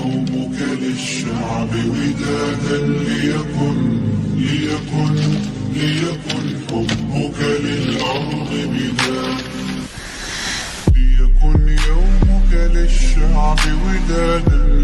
يومك للشعب ودادا ليكن حبك للأرض بدادا ليكن يومك للشعب ودادا